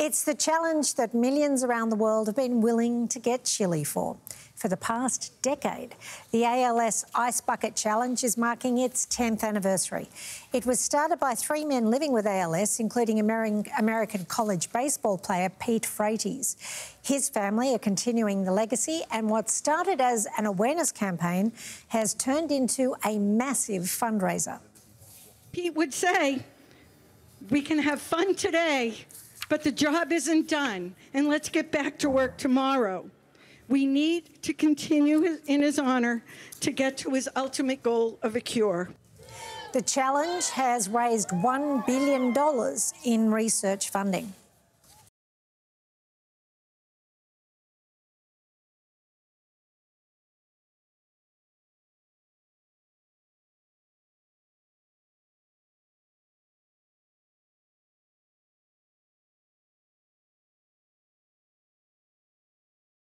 It's the challenge that millions around the world have been willing to get chilly for the past decade. The ALS Ice Bucket Challenge is marking its 10th anniversary. It was started by three men living with ALS, including American college baseball player Pete Frates. His family are continuing the legacy, and what started as an awareness campaign has turned into a massive fundraiser. Pete would say, "We can have fun today, but the job isn't done, and let's get back to work tomorrow." We need to continue in his honor to get to his ultimate goal of a cure. The challenge has raised $1 billion in research funding.